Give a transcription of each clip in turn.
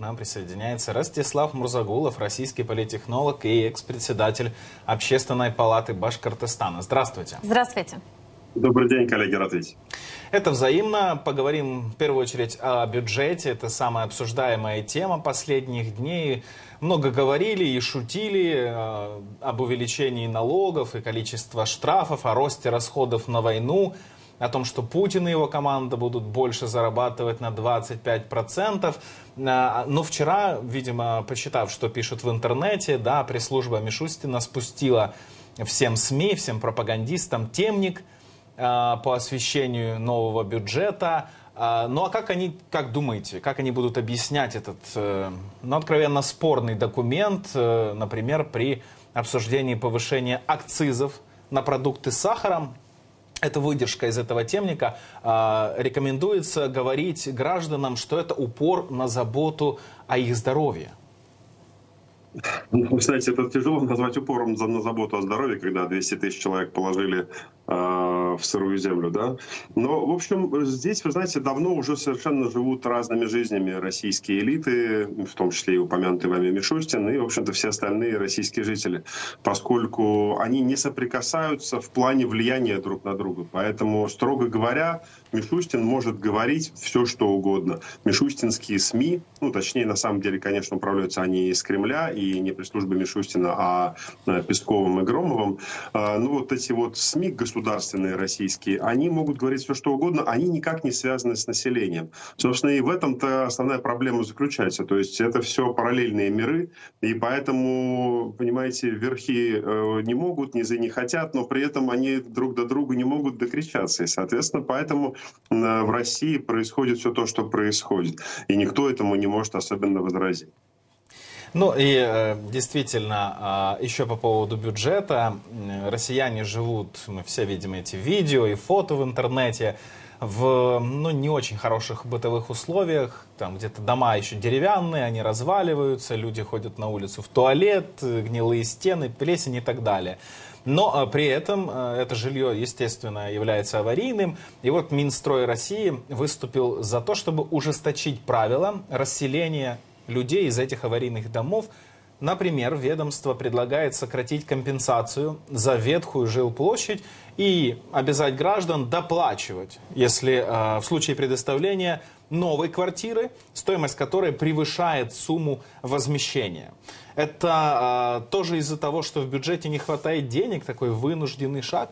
К нам присоединяется Ростислав Мурзагулов, российский политтехнолог и экс-председатель Общественной палаты Башкортостана. Здравствуйте. Здравствуйте. Добрый день, коллеги, рад видеть. Это взаимно. Поговорим в первую очередь о бюджете. Это самая обсуждаемая тема последних дней. Много говорили и шутили об увеличении налогов и количества штрафов, о росте расходов на войну, о том, что Путин и его команда будут больше зарабатывать на 25%. Но вчера, видимо, почитав, что пишут в интернете, да, пресс-служба Мишустина спустила всем СМИ, всем пропагандистам темник по освещению нового бюджета. Ну а как они, как думаете, как они будут объяснять этот, ну, откровенно спорный документ, например, при обсуждении повышения акцизов на продукты с сахаром? Это выдержка из этого темника. Рекомендуется говорить гражданам, что это упор на заботу о их здоровье. Ну, кстати, это тяжело назвать упором на заботу о здоровье, когда 200 тысяч человек положили в сырую землю, да. Но, в общем, здесь, вы знаете, давно уже совершенно живут разными жизнями российские элиты, в том числе и упомянутый вами Мишустин, и, в общем-то, все остальные российские жители, поскольку они не соприкасаются в плане влияния друг на друга. Поэтому, строго говоря, Мишустин может говорить все, что угодно. Мишустинские СМИ, ну, точнее, на самом деле, конечно, управляются они из Кремля, и не пресс-службы Мишустина, а Песковым и Громовым. Ну, вот эти вот СМИ государственные российские, они могут говорить все, что угодно, они никак не связаны с населением. Собственно, и в этом-то основная проблема заключается. То есть это все параллельные миры, и поэтому, понимаете, верхи не могут, низы не хотят, но при этом они друг до друга не могут докричаться. И, соответственно, поэтому в России происходит все то, что происходит. И никто этому не может особенно возразить. Ну и действительно, еще по поводу бюджета. Россияне живут, мы все видим эти видео и фото в интернете, в, ну, не очень хороших бытовых условиях. Там где-то дома еще деревянные, они разваливаются, люди ходят на улицу в туалет, гнилые стены, плесень и так далее. Но при этом это жилье, естественно, является аварийным. И вот Минстрой России выступил за то, чтобы ужесточить правила расселения людей из этих аварийных домов. Например, ведомство предлагает сократить компенсацию за ветхую жилплощадь и обязать граждан доплачивать, если в случае предоставления новой квартиры, стоимость которой превышает сумму возмещения. Это тоже из-за того, что в бюджете не хватает денег, такой вынужденный шаг?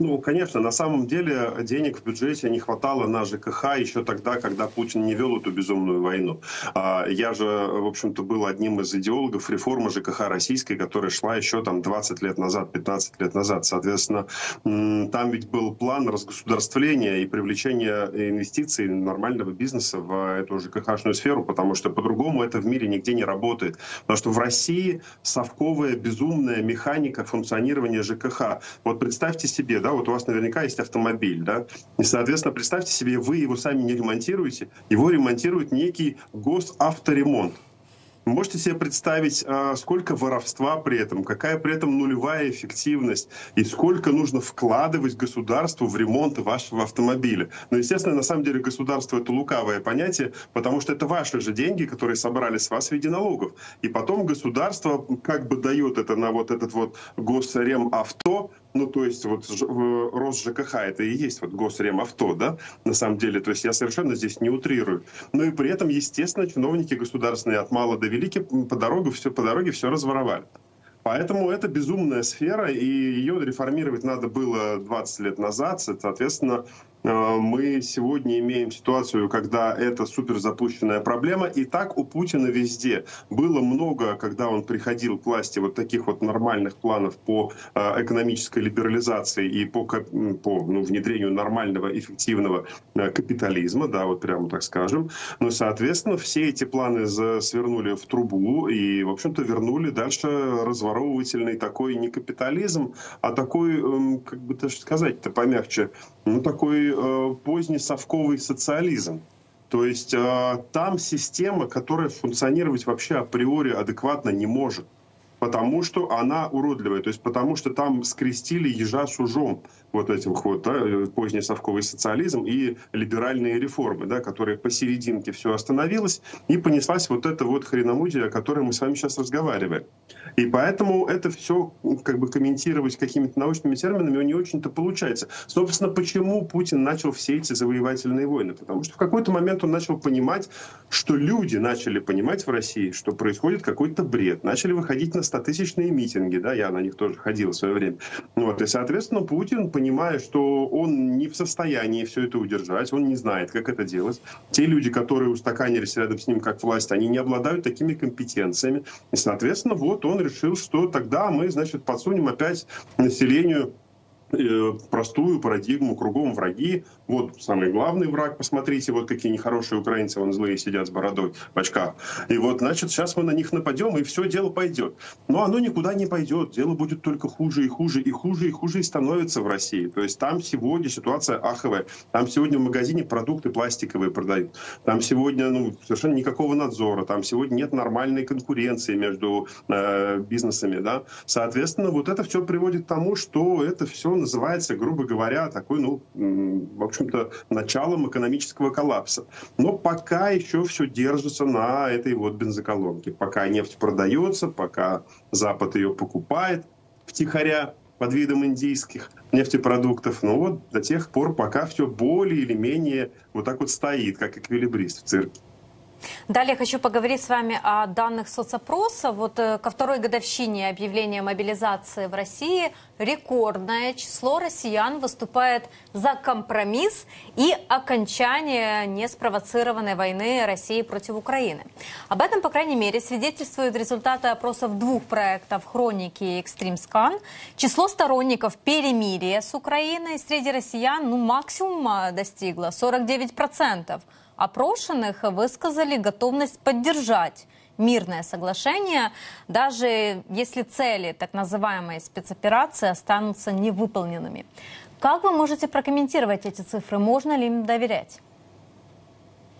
Ну, конечно, на самом деле денег в бюджете не хватало на ЖКХ еще тогда, когда Путин не вел эту безумную войну. Я же, в общем-то, был одним из идеологов реформы ЖКХ российской, которая шла еще там 20 лет назад, 15 лет назад. Соответственно, там ведь был план разгосударствления и привлечения инвестиций нормального бизнеса в эту ЖКХ-шную сферу, потому что по-другому это в мире нигде не работает. Потому что в России совковая безумная механика функционирования ЖКХ. Вот представьте себе, да, вот у вас наверняка есть автомобиль, да, и, соответственно, представьте себе, вы его сами не ремонтируете, его ремонтирует некий госавторемонт. Можете себе представить, сколько воровства при этом, какая при этом нулевая эффективность и сколько нужно вкладывать государству в ремонт вашего автомобиля. Но, естественно, на самом деле государство — это лукавое понятие, потому что это ваши же деньги, которые собрали с вас в виде налогов. И потом государство как бы дает это на вот этот вот госремавто, ну, то есть вот рост ЖКХ — это и есть вот госремавто, да, на самом деле. То есть я совершенно здесь не утрирую. Но и при этом, естественно, чиновники государственные от мала до велики по дороге все разворовали. Поэтому это безумная сфера, и ее реформировать надо было 20 лет назад. Соответственно, мы сегодня имеем ситуацию, когда это суперзапущенная проблема. И так у Путина везде. Было много, когда он приходил к власти, вот таких вот нормальных планов по экономической либерализации и по ну, внедрению нормального, эффективного капитализма, да, вот прямо так скажем. Но, соответственно, все эти планы свернули в трубу и, в общем-то, вернули дальше разворовывательный такой не капитализм, а такой, как бы даже сказать-то помягче, ну, такой поздний совковый социализм. То есть там система, которая функционировать вообще априори адекватно не может, потому что она уродливая, то есть потому что там скрестили ежа с ужом. вот этих вот, да, поздний совковый социализм и либеральные реформы, да, которые посерединке все остановилось, и понеслась вот эта вот хреномудия, о которой мы с вами сейчас разговариваем. И поэтому это все как бы комментировать какими-то научными терминами не очень-то получается. Собственно, почему Путин начал все эти завоевательные войны? Потому что в какой-то момент он начал понимать, что люди начали понимать в России, что происходит какой-то бред. Начали выходить на 100-тысячные митинги, да, я на них тоже ходил в свое время. Вот, и, соответственно, Путин, понимая, что он не в состоянии все это удержать, он не знает, как это делать. Те люди, которые устаканились рядом с ним как власть, они не обладают такими компетенциями. И, соответственно, вот он решил, что тогда мы, значит, подсунем опять населению простую парадигму: кругом враги, вот самый главный враг, посмотрите, вот какие нехорошие украинцы, вон злые сидят с бородой в очках, и вот, значит, сейчас мы на них нападем, и все, дело пойдет. Но оно никуда не пойдет, дело будет только хуже и хуже, и хуже, и хуже и становится в России. То есть там сегодня ситуация аховая, там сегодня в магазине продукты пластиковые продают, там сегодня совершенно никакого надзора, там сегодня нет нормальной конкуренции между бизнесами, да. Соответственно, вот это все приводит к тому, что это все называется, грубо говоря, такой, в общем-то, началом экономического коллапса. Но пока еще все держится на этой вот бензоколонке. Пока нефть продается, пока Запад ее покупает втихаря под видом индийских нефтепродуктов. Но вот до тех пор, пока все более или менее вот так вот стоит, как эквилибрист в цирке. Далее хочу поговорить с вами о данных соцопроса. Вот ко второй годовщине объявления мобилизации в России рекордное число россиян выступает за компромисс и окончание неспровоцированной войны России против Украины. Об этом, по крайней мере, свидетельствуют результаты опросов двух проектов «Хроники» и «Экстримскан». Число сторонников перемирия с Украиной среди россиян максимум достигло 49%. Опрошенных высказали готовность поддержать мирное соглашение, даже если цели так называемой спецоперации останутся невыполненными. Как вы можете прокомментировать эти цифры? Можно ли им доверять?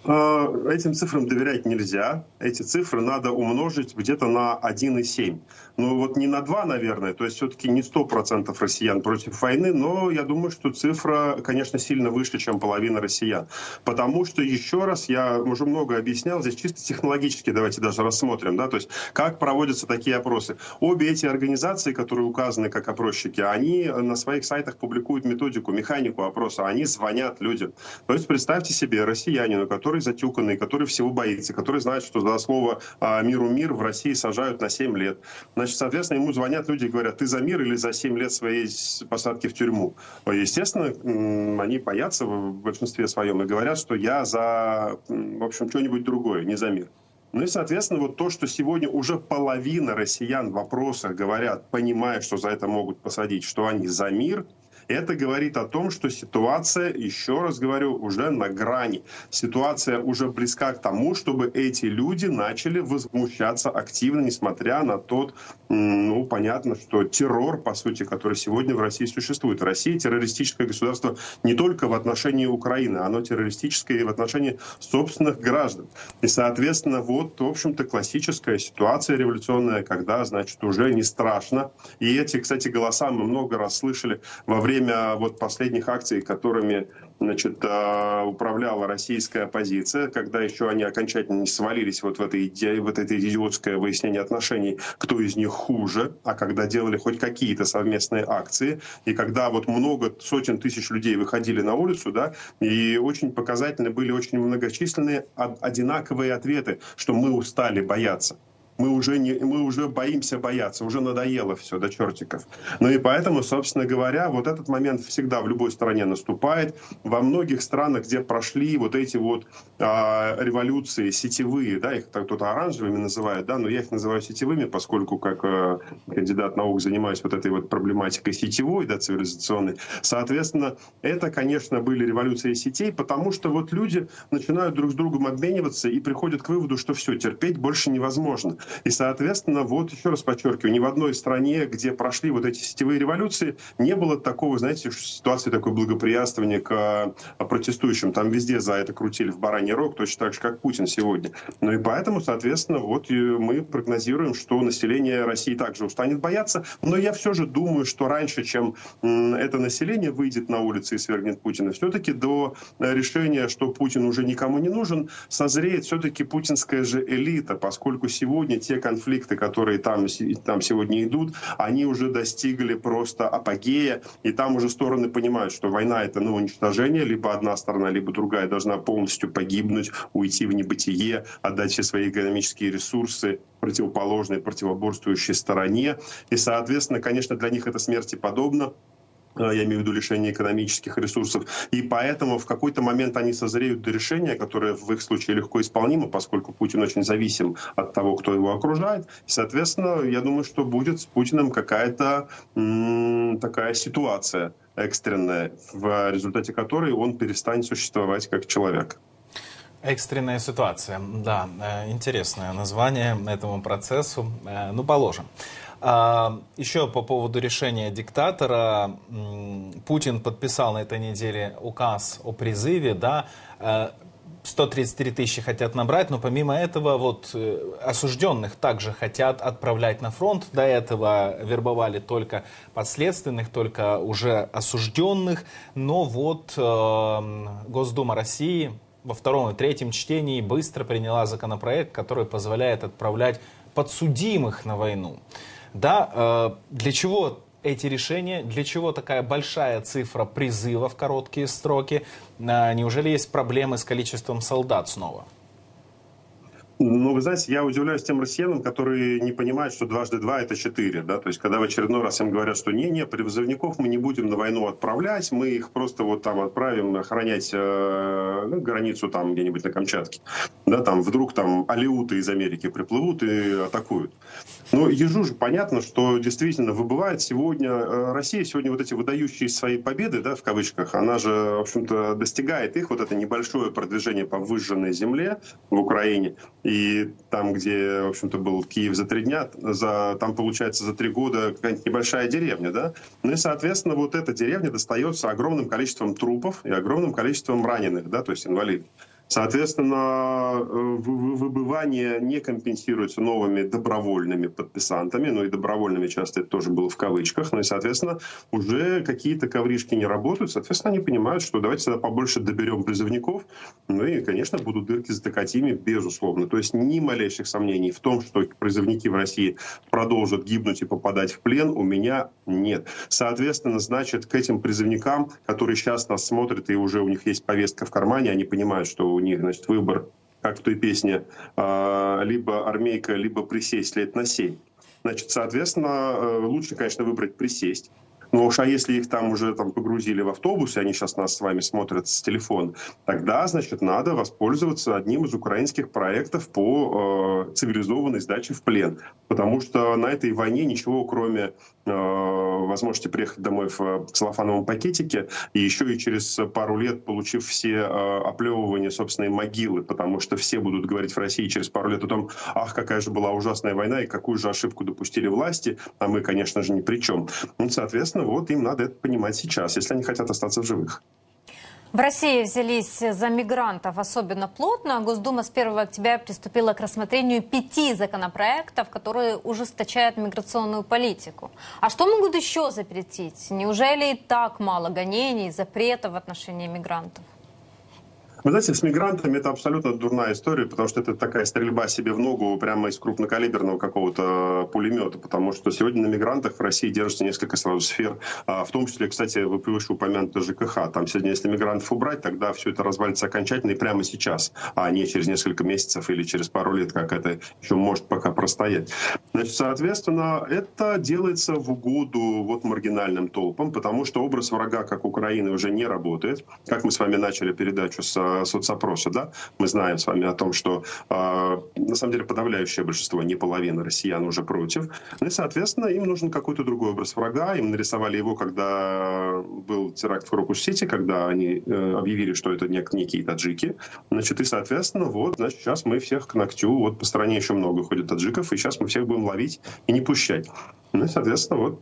Этим цифрам доверять нельзя. Эти цифры надо умножить где-то на 1,7. Ну вот не на 2, наверное, то есть все-таки не 100% россиян против войны, но я думаю, что цифра, конечно, сильно выше, чем половина россиян. Потому что, еще раз, я уже много объяснял, здесь чисто технологически давайте даже рассмотрим, да, то есть как проводятся такие опросы. Обе эти организации, которые указаны как опросчики, они на своих сайтах публикуют методику, механику опроса, они звонят людям. То есть представьте себе россиянину, который затюканный, который всего боится, который знает, что за слово «миру мир» в России сажают на 7 лет. Значит, соответственно, ему звонят люди и говорят: ты за мир или за 7 лет своей посадки в тюрьму? Естественно, они боятся в большинстве своем и говорят, что я за, в общем, что-нибудь другое, не за мир. Ну и, соответственно, вот то, что сегодня уже половина россиян в опросах говорят, понимая, что за это могут посадить, что они за мир, это говорит о том, что ситуация, еще раз говорю, уже на грани. Ситуация уже близка к тому, чтобы эти люди начали возмущаться активно, несмотря на тот, понятно, что террор, по сути, который сегодня в России существует. Россия — террористическое государство не только в отношении Украины, оно террористическое и в отношении собственных граждан. И, соответственно, вот, в общем-то, классическая ситуация революционная, когда, значит, уже не страшно. И эти, кстати, голоса мы много раз слышали во время вот последних акций, которыми, значит, управляла российская оппозиция, когда еще они окончательно не свалились вот в это идиотское выяснение отношений, кто из них хуже, а когда делали хоть какие-то совместные акции, и когда вот много сотен тысяч людей выходили на улицу, да, и очень показательны были очень многочисленные одинаковые ответы, что мы устали бояться. Мы уже боимся бояться, уже надоело все до чертиков. Ну и поэтому, собственно говоря, вот этот момент всегда в любой стране наступает. Во многих странах, где прошли вот эти вот революции сетевые, да, их кто-то оранжевыми называет, да, но я их называю сетевыми, поскольку как кандидат наук занимаюсь вот этой вот проблематикой сетевой, да, цивилизационной. Соответственно, это, конечно, были революции сетей, потому что вот люди начинают друг с другом обмениваться и приходят к выводу, что все, терпеть больше невозможно. И, соответственно, вот еще раз подчеркиваю, ни в одной стране, где прошли вот эти сетевые революции, не было такого, знаете, ситуации такой благоприятствования к протестующим. Там везде за это крутили в бараний рог, точно так же, как Путин сегодня. Ну и поэтому, соответственно, вот мы прогнозируем, что население России также устанет бояться. Но я все же думаю, что раньше, чем это население выйдет на улицы и свергнет Путина, все-таки до решения, что Путин уже никому не нужен, созреет все-таки путинская же элита, поскольку сегодня те конфликты, которые там сегодня идут, они уже достигли просто апогея, и там уже стороны понимают, что война — это на уничтожение, либо одна сторона, либо другая должна полностью погибнуть, уйти в небытие, отдать все свои экономические ресурсы противоположной, противоборствующей стороне. И, соответственно, конечно, для них это смерти подобно. Я имею в виду лишение экономических ресурсов. И поэтому в какой-то момент они созреют до решения, которое в их случае легко исполнимо, поскольку Путин очень зависим от того, кто его окружает. И, соответственно, я думаю, что будет с Путиным какая-то такая ситуация экстренная, в результате которой он перестанет существовать как человек. Экстренная ситуация. Да, интересное название этому процессу. Ну, положим. Еще по поводу решения диктатора. Путин подписал на этой неделе указ о призыве, да, 133 тысячи хотят набрать, но помимо этого вот осужденных также хотят отправлять на фронт. До этого вербовали только подследственных, только уже осужденных, но вот Госдума России во втором и третьем чтении быстро приняла законопроект, который позволяет отправлять подсудимых на войну. Да, для чего эти решения, для чего такая большая цифра призыва в короткие сроки? Неужели есть проблемы с количеством солдат снова? Ну, вы знаете, я удивляюсь тем россиянам, которые не понимают, что 2 × 2 – это 4. Да? То есть, когда в очередной раз им говорят, что не-не, призывников мы не будем на войну отправлять, мы их просто вот там отправим охранять границу там где-нибудь на Камчатке. Да, там вдруг там алеуты из Америки приплывут и атакуют. Но ежу же понятно, что действительно выбывает сегодня Россия, сегодня вот эти выдающие свои победы, да, в кавычках, она же, в общем-то, достигает их, вот это небольшое продвижение по выжженной земле в Украине. И там, где, в общем-то, был Киев за 3 дня, там, получается, за 3 года какая-нибудь небольшая деревня, да? Ну и, соответственно, вот эта деревня достается огромным количеством трупов и огромным количеством раненых, да, то есть инвалидов. Соответственно, выбывание не компенсируется новыми добровольными подписантами, ну и добровольными часто это тоже было в кавычках, ну и, соответственно, уже какие-то ковришки не работают, соответственно, они понимают, что давайте тогда побольше доберем призывников, ну и, конечно, будут дырки за докатями, безусловно. То есть ни малейших сомнений в том, что призывники в России продолжат гибнуть и попадать в плен, у меня нет. Соответственно, значит, к этим призывникам, которые сейчас нас смотрят, и уже у них есть повестка в кармане, они понимают, что у них, значит, выбор, как в той песне, либо армейка, либо присесть лет на 7. Значит, соответственно, лучше, конечно, выбрать присесть. Но уж а если их там уже там, погрузили в автобус, и они сейчас нас с вами смотрят с телефона, тогда, значит, надо воспользоваться одним из украинских проектов по цивилизованной сдаче в плен. Потому что на этой войне ничего, кроме возможности приехать домой в целлофановом пакетике, и еще и через пару лет, получив все оплевывания собственной могилы, потому что все будут говорить в России через пару лет о том, ах, какая же была ужасная война, и какую же ошибку допустили власти, а мы, конечно же, ни при чем. Ну, соответственно, вот им надо это понимать сейчас, если они хотят остаться в живых. В России взялись за мигрантов особенно плотно. Госдума с 1 октября приступила к рассмотрению 5 законопроектов, которые ужесточают миграционную политику. А что могут еще запретить? Неужели и так мало гонений, запретов в отношении мигрантов? Вы знаете, с мигрантами это абсолютно дурная история, потому что это такая стрельба себе в ногу прямо из крупнокалиберного какого-то пулемета, потому что сегодня на мигрантах в России держится несколько сразу сфер, в том числе, кстати, вы вышеупомянутый ЖКХ. Там сегодня, если мигрантов убрать, тогда все это развалится окончательно и прямо сейчас, а не через несколько месяцев или через пару лет, как это еще может пока простоять. Значит, соответственно, это делается в угоду вот маргинальным толпам, потому что образ врага, как Украины, уже не работает. Как мы с вами начали передачу с соцопроса, да, мы знаем с вами о том, что на самом деле подавляющее большинство, не половина россиян уже против. Ну и, соответственно, им нужен какой-то другой образ врага. Им нарисовали его, когда был теракт в Крокус-Сити, когда они объявили, что это некие таджики. Значит, и, соответственно, вот, значит, сейчас мы всех к ногтю, вот по стране еще много ходит таджиков, и сейчас мы всех будем ловить и не пущать. Ну и, соответственно, вот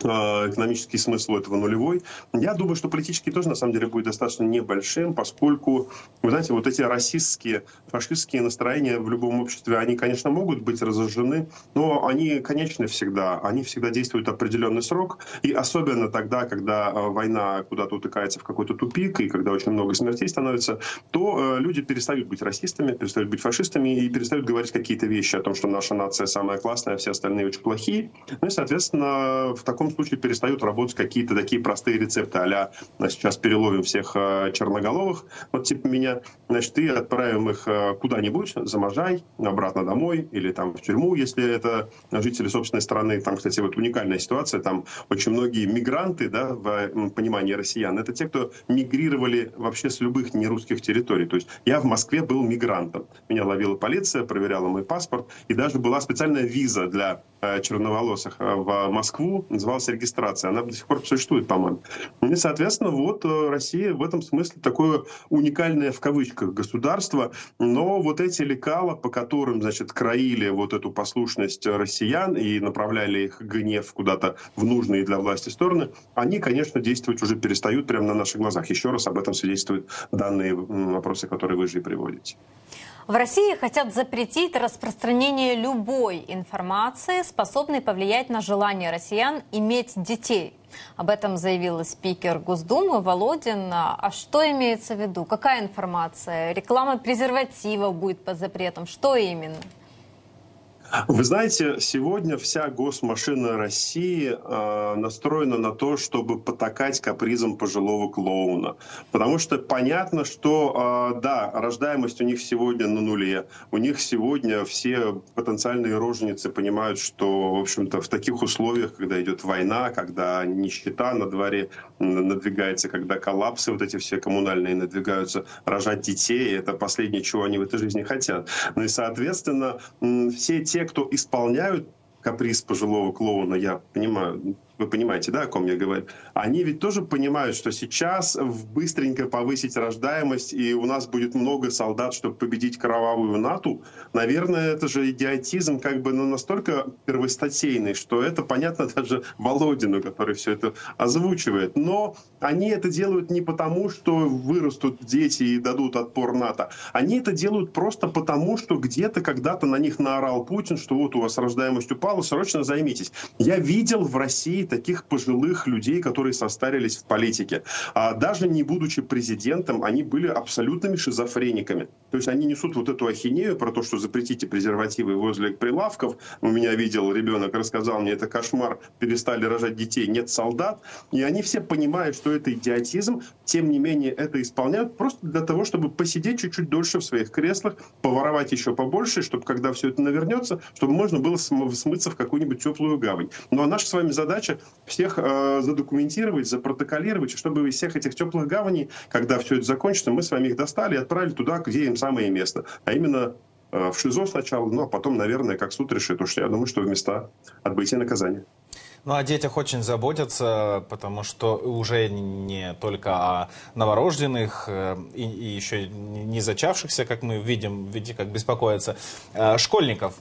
экономический смысл этого нулевой. Я думаю, что политический тоже, на самом деле, будет достаточно небольшим, поскольку, вы знаете, вот эти расистские, фашистские настроения в любом обществе, они, конечно, могут быть разожжены, но они конечны всегда. Они всегда действуют определенный срок, и особенно тогда, когда война куда-то утыкается в какой-то тупик, и когда очень много смертей становится, то люди перестают быть расистами, перестают быть фашистами и перестают говорить какие-то вещи о том, что наша нация самая классная, а все остальные очень плохие. Ну и, соответственно, в таком случае перестают работать какие-то такие простые рецепты а-ля «сейчас переловим всех черноголовых, вот типа меня, значит, и отправим их куда-нибудь, за Можай, обратно домой или там в тюрьму, если это жители собственной страны». Там, кстати, вот уникальная ситуация, там очень многие мигранты, да, в понимании россиян, это те, кто мигрировали вообще с любых нерусских территорий. То есть я в Москве был мигрантом, меня ловила полиция, проверяла мой паспорт, и даже была специальная виза для черноволосых в Москву, называлась регистрация. Она до сих пор существует, по-моему. И, соответственно, вот Россия в этом смысле такое уникальное в кавычках государство, но вот эти лекала, по которым, значит, краили вот эту послушность россиян и направляли их гнев куда-то в нужные для власти стороны, они, конечно, действовать уже перестают прямо на наших глазах. Еще раз об этом свидетельствуют данные вопросы, которые вы же и приводите. В России хотят запретить распространение любой информации, способной повлиять на желание россиян иметь детей. Об этом заявил спикер Госдумы Володин. А что имеется в виду? Какая информация? Реклама презервативов будет под запретом? Что именно? Вы знаете, сегодня вся госмашина России настроена на то, чтобы потакать капризам пожилого клоуна. Потому что понятно, что, да, рождаемость у них сегодня на нуле. У них сегодня все потенциальные роженицы понимают, что, в общем-то, в таких условиях, когда идет война, когда нищета на дворе надвигается, когда коллапсы вот эти все коммунальные надвигаются, рожать детей — это последнее, чего они в этой жизни хотят. Ну и, соответственно, все те, кто исполняют каприз пожилого клоуна, я понимаю, вы понимаете, да, о ком я говорю, они ведь тоже понимают, что сейчас быстренько повысить рождаемость, и у нас будет много солдат, чтобы победить кровавую НАТО. Наверное, это же идиотизм как бы, ну, настолько первостатейный, что это понятно даже Володину, который все это озвучивает. Но они это делают не потому, что вырастут дети и дадут отпор НАТО. Они это делают просто потому, что где-то когда-то на них наорал Путин, что вот у вас рождаемость упала, срочно займитесь. Я видел в России таких пожилых людей, которые состарились в политике. А даже не будучи президентом, они были абсолютными шизофрениками. То есть они несут вот эту ахинею про то, что запретите презервативы возле прилавков. У меня видел ребенок, рассказал мне, это кошмар, перестали рожать детей, нет солдат. И они все понимают, что это идиотизм, тем не менее это исполняют просто для того, чтобы посидеть чуть-чуть дольше в своих креслах, поворовать еще побольше, чтобы когда все это навернется, чтобы можно было смыться в какую-нибудь теплую гавань. Ну а наша с вами задача всех задокументировать, запротоколировать, чтобы из всех этих теплых гаваней, когда все это закончится, мы с вами их достали и отправили туда, где им самое место. А именно в ШИЗО сначала, ну а потом, наверное, как суд решит. Уж я думаю, что в места отбытия наказания. Ну, о детях очень заботятся, потому что уже не только о новорожденных и еще не зачавшихся, как мы видим, как беспокоятся, школьников.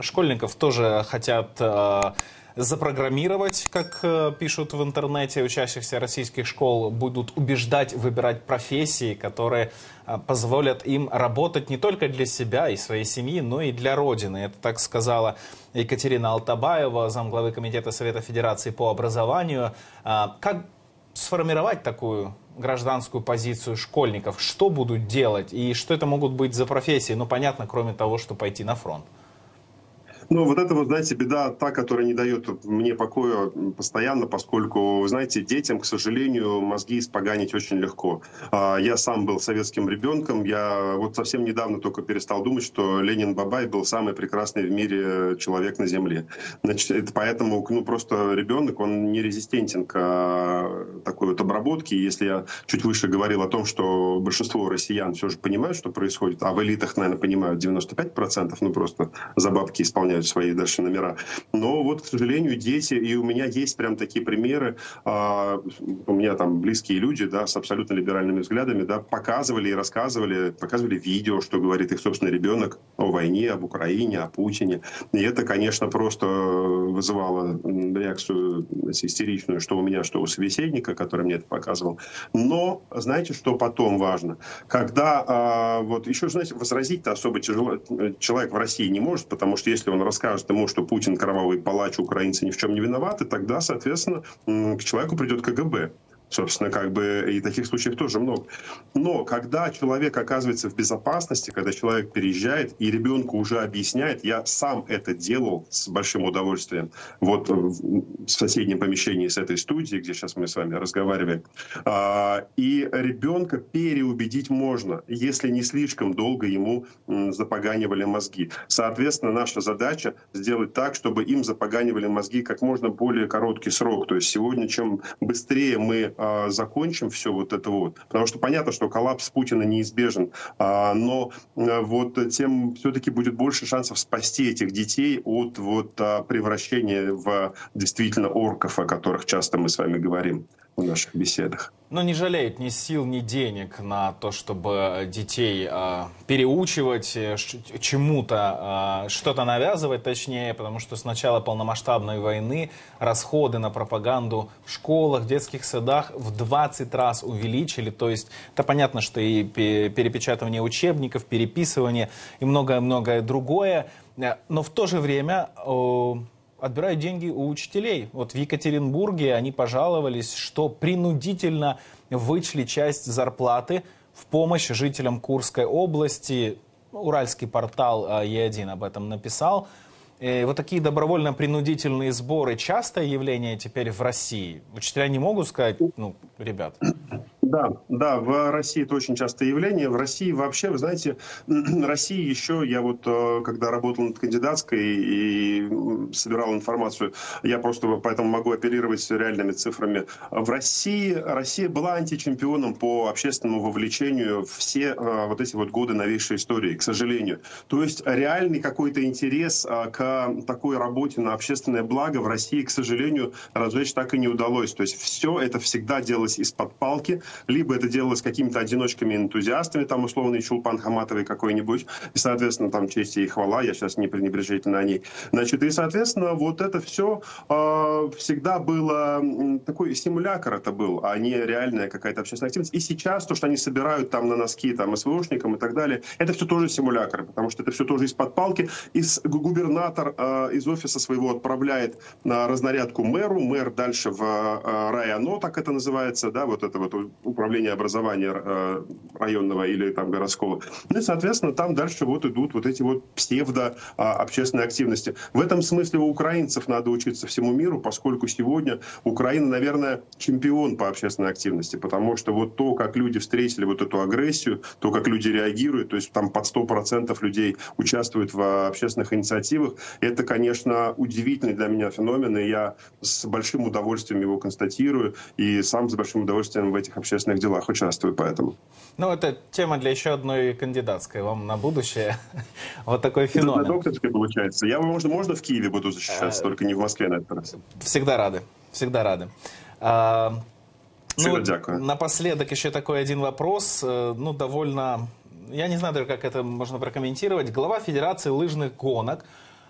Школьников тоже хотят запрограммировать, как пишут в интернете. Учащихся российских школ будут убеждать выбирать профессии, которые позволят им работать не только для себя и своей семьи, но и для Родины. Это так сказала Екатерина Алтабаева, замглавы Комитета Совета Федерации по образованию. Как сформировать такую гражданскую позицию школьников? Что будут делать и что это могут быть за профессии? Ну, понятно, кроме того, что пойти на фронт. Ну, вот это, вот, знаете, беда та, которая не дает мне покоя постоянно, поскольку, знаете, детям, к сожалению, мозги испоганить очень легко. Я сам был советским ребенком, я вот совсем недавно только перестал думать, что Ленин Бабай был самый прекрасный в мире человек на земле. Значит, это поэтому, ну, просто ребенок, он не резистентен к такой вот обработке. Если я чуть выше говорил о том, что большинство россиян все же понимают, что происходит, а в элитах, наверное, понимают 95%, ну, просто за бабки исполняют свои дальше номера. Но вот, к сожалению, дети, и у меня есть прям такие примеры, у меня там близкие люди, да, с абсолютно либеральными взглядами, да, показывали и рассказывали, показывали видео, что говорит их собственный ребенок о войне, об Украине, о Путине. И это, конечно, просто вызывало реакцию истеричную, что у меня, что у собеседника, который мне это показывал. Но знаете, что потом важно? Когда, вот еще, знаете, возразить-то особо тяжело, человек в России не может, потому что если он расскажет ему, что Путин кровавый палач, украинцы ни в чем не виноваты, тогда, соответственно, к человеку придет КГБ. Собственно, как бы и таких случаев тоже много. Но когда человек оказывается в безопасности, когда человек переезжает и ребенку уже объясняет, я сам это делал с большим удовольствием, вот в соседнем помещении с этой студией, где сейчас мы с вами разговариваем, и ребенка переубедить можно, если не слишком долго ему запоганивали мозги. Соответственно, наша задача сделать так, чтобы им запоганивали мозги как можно более короткий срок. То есть сегодня, чем быстрее мы закончим все вот это вот. Потому что понятно, что коллапс Путина неизбежен, но вот тем все-таки будет больше шансов спасти этих детей от вот превращения в действительно орков, о которых часто мы с вами говорим в наших беседах. Но не жалеют ни сил, ни денег на то, чтобы детей переучивать, чему-то, что-то навязывать, точнее, потому что с начала полномасштабной войны расходы на пропаганду в школах, детских садах в 20 раз увеличили. То есть, это понятно, что и перепечатывание учебников, переписывание и многое-многое другое. Но в то же время... отбирают деньги у учителей. Вот в Екатеринбурге они пожаловались, что принудительно вычли часть зарплаты в помощь жителям Курской области. Уральский портал Е1 об этом написал. И вот такие добровольно-принудительные сборы — частое явление теперь в России. Учителя не могут сказать, ну, ребят... Да, в России это очень частое явление. В России вообще, вы знаете, Россия еще, я вот когда работал над кандидатской и собирал информацию, я просто поэтому могу оперировать реальными цифрами. В России Россия была античемпионом по общественному вовлечению все вот эти вот годы новейшей истории, к сожалению. То есть реальный какой-то интерес к такой работе на общественное благо в России, к сожалению, разжечь так и не удалось. То есть все это всегда делалось из-под палки, либо это делалось какими-то одиночками-энтузиастами, там условный Чулпан Хаматовый какой-нибудь, и, соответственно, там честь и хвала, я сейчас не пренебрежительно о ней. Значит, и, соответственно, вот это все всегда было, такой симулякр это был, а не реальная какая-то общественная активность. И сейчас то, что они собирают там на носки там СВОшникам и так далее, это все тоже симулякр, потому что это все тоже из-под палки. Губернатор из офиса своего отправляет на разнарядку мэру, мэр дальше в районо, так это называется, да, вот это вот управление образования районного или там городского. Ну и, соответственно, там дальше вот идут вот эти вот псевдо-общественные активности. В этом смысле у украинцев надо учиться всему миру, поскольку сегодня Украина, наверное, чемпион по общественной активности, потому что вот то, как люди встретили вот эту агрессию, то, как люди реагируют, то есть там под 100% людей участвуют в общественных инициативах, это, конечно, удивительный для меня феномен, и я с большим удовольствием его констатирую, и сам с большим удовольствием в этих общественных делах участвую, поэтому. Ну, это тема для еще одной кандидатской. Вам на будущее вот такой феномен. Это на докторской получается. Я, можно в Киеве буду защищаться, только не в Москве на этот раз. Всегда рады. Всегда рады. Ну, напоследок еще такой один вопрос. Ну, довольно... Я не знаю, как это можно прокомментировать. Глава Федерации лыжных гонок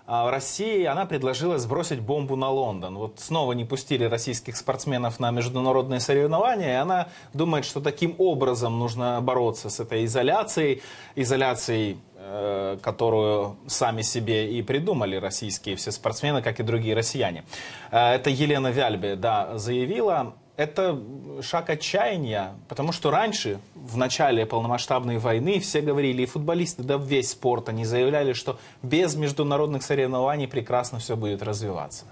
России, она предложила сбросить бомбу на Лондон. Вот снова не пустили российских спортсменов на международные соревнования, и она думает, что таким образом нужно бороться с этой изоляцией, которую сами себе и придумали российские все спортсмены, как и другие россияне. Это Елена Вяльбе, да, заявила. это шаг отчаяния, потому что раньше, в начале полномасштабной войны, все говорили, и футболисты, да весь спорт, они заявляли, что без международных соревнований прекрасно все будет развиваться.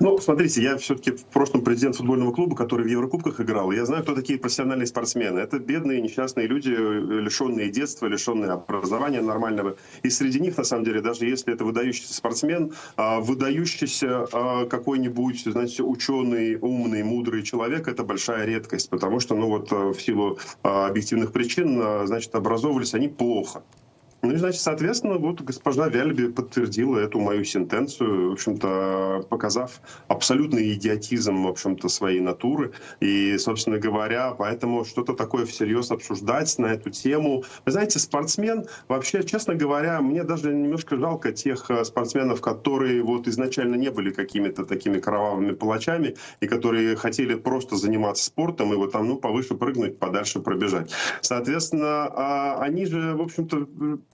Ну, смотрите, я все-таки в прошлом президент футбольного клуба, который в Еврокубках играл. Я знаю, кто такие профессиональные спортсмены. Это бедные, несчастные люди, лишенные детства, лишенные образования нормального. И среди них, на самом деле, даже если это выдающийся спортсмен, выдающийся какой-нибудь, знаете, ученый, умный, мудрый человек, это большая редкость. Потому что, ну вот, в силу объективных причин, значит, образовывались они плохо. Ну и, значит, соответственно, вот госпожа Вяльбе подтвердила эту мою сентенцию, в общем-то, показав абсолютный идиотизм, в общем-то, своей натуры. И, собственно говоря, поэтому что-то такое всерьез обсуждать на эту тему. Вы знаете, спортсмен, вообще, честно говоря, мне даже немножко жалко тех спортсменов, которые вот изначально не были какими-то такими кровавыми палачами, и которые хотели просто заниматься спортом и вот там, ну, повыше прыгнуть, подальше пробежать. Соответственно, они же, в общем-то,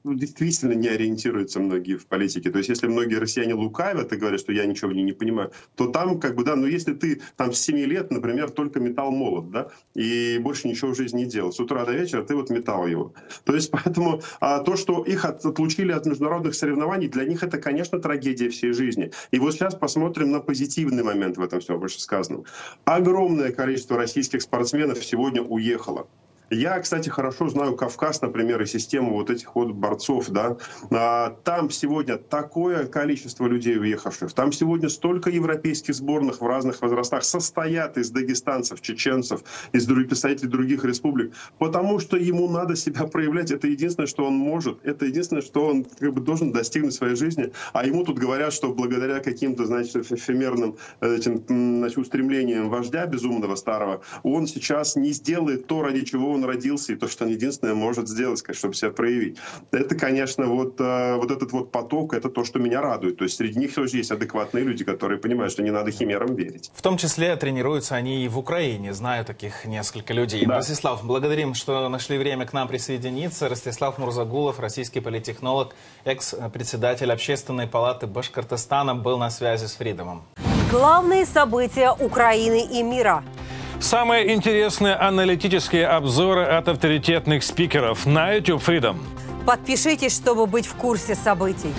действительно не ориентируются многие в политике. То есть если многие россияне лукавят и говорят, что я ничего в ней не понимаю, то там как бы, да, но если ты там с 7 лет, например, только метал молот, да, и больше ничего в жизни не делал, с утра до вечера ты вот метал его. То есть поэтому то, что их отлучили от международных соревнований, для них это, конечно, трагедия всей жизни. И вот сейчас посмотрим на позитивный момент в этом всем вышесказанном. Огромное количество российских спортсменов сегодня уехало. Я, кстати, хорошо знаю Кавказ, например, и систему вот этих вот борцов, да. Там сегодня такое количество людей уехавших. Там сегодня столько европейских сборных в разных возрастах состоят из дагестанцев, чеченцев, из представителей других республик, потому что ему надо себя проявлять. Это единственное, что он может, это единственное, что он как бы должен достигнуть в своей жизни. А ему тут говорят, что благодаря каким-то, значит, эфемерным устремлениям вождя безумного старого, он сейчас не сделает то, ради чего он родился, и то, что он единственное может сделать, чтобы себя проявить. Это, конечно, вот этот вот поток, это то, что меня радует. То есть среди них тоже есть адекватные люди, которые понимают, что не надо химерам верить. В том числе тренируются они и в Украине. Знаю таких несколько людей. Да. Ростислав, благодарим, что нашли время к нам присоединиться. Ростислав Мурзагулов, российский политтехнолог, экс-председатель Общественной палаты Башкортостана, был на связи с Фридомом. Главные события Украины и мира. Самые интересные аналитические обзоры от авторитетных спикеров на YouTube FREEДОМ. Подпишитесь, чтобы быть в курсе событий.